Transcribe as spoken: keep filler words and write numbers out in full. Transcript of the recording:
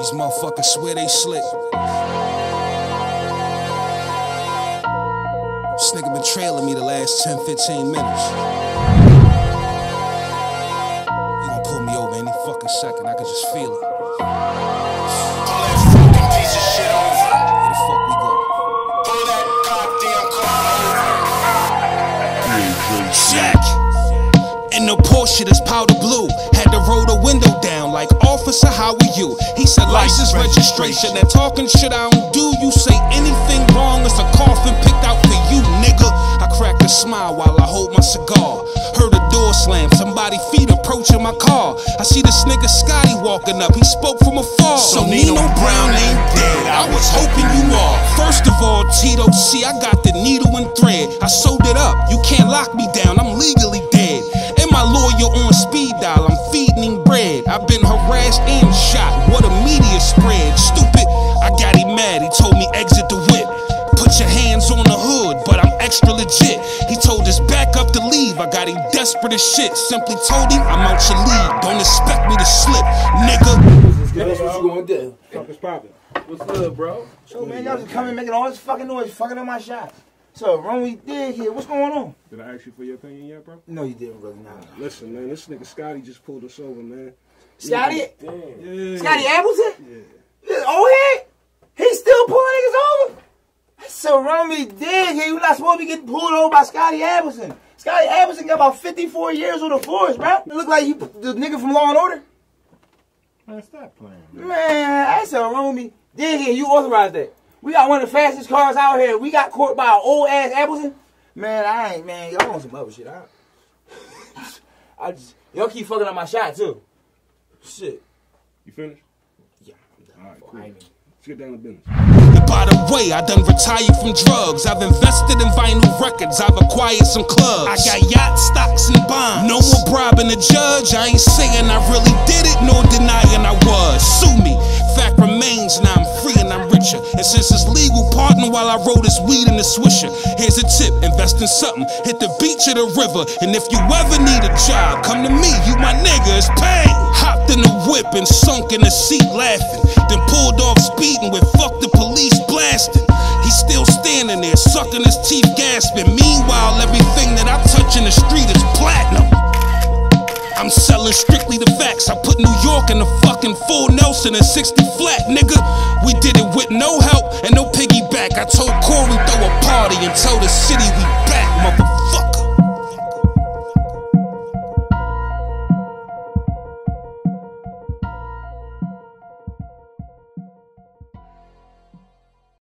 These motherfuckers swear they slick. This nigga been trailing me the last ten, fifteen minutes. You gon' pull me over any fucking second, I can just feel it. Pull that fucking piece of shit over. Where the fuck we go? Pull that goddamn car over. Jack! In the Porsche that's powder blue. Had to roll the window down like, officer, how are you? He said, license, registration, and talking shit I don't do. You say anything wrong, it's a coffin picked out for you, nigga. I cracked a smile while I hold my cigar. Heard a door slam, somebody feet approaching my car. I see this nigga Scotty walking up, he spoke from afar. So Nino Brown ain't dead, I was hoping you are. First of all, Tito, see, I got the needle and thread. I sewed it up, you can't lock me down, I'm legally dead. And my lawyer on speed dial, I'm feeding him bread. I've been harassed and shot, what a media spread. Stupid, I got him mad, he told me exit the whip. Put your hands on the hood, but I'm extra legit. He told his backup to leave, I got him desperate as shit. Simply told him, I'm out your league, don't expect me to slip, nigga. That's what you gonna do. Fuckers poppin'. What's up, bro? So, man, y'all just coming making all this fucking noise, fucking up my shots. So, wrong we did here. What's going on? Did I ask you for your opinion yet, bro? No, you didn't, brother. Nah. Listen, man, this nigga Scotty just pulled us over, man. Scotty? Yeah. Damn. Scotty Appleton? Yeah. This old head? He's still pulling niggas over? So, wrong we did here. You're not supposed to be getting pulled over by Scotty Appleton. Scotty Appleton got about fifty-four years on the force, bro. It look like he, the nigga from Law and Order. Man, stop playing, man. Man, that's a Romy. Dig here, you authorized that. We got one of the fastest cars out here. We got caught by an old-ass Appleton. Man, I ain't, man. Y'all on some other shit. I, I just, y'all keep fucking up my shot, too. Shit. You finished? Yeah, I'm done. All right, cool. I ain't even... Let's get down to business. And by the way, I done retired from drugs. I've invested in vinyl records. I've acquired some clubs. I got yacht stocks and bonds. No more bribing the judge. I ain't saying I really did it, nor denying I was. Sue me. Fact remains, now I'm free and I'm richer. And since it's legal, pardon while I roll this weed in the swisher. Here's a tip, invest in something. Hit the beach or the river. And if you ever need a job, come to me. You my nigga, it's paid. Hopped in the whip and sunk in the seat laughing. Then pulled off speed with fuck the police blasting. He's still standing there, sucking his teeth, gasping. Meanwhile, everything that I touch in the street is platinum. I'm selling strictly the facts. I put New York in the fucking full Nelson and sixty flat, nigga. We did it with no help and no piggyback. I told Corey throw a party and told the city we back, motherfucker.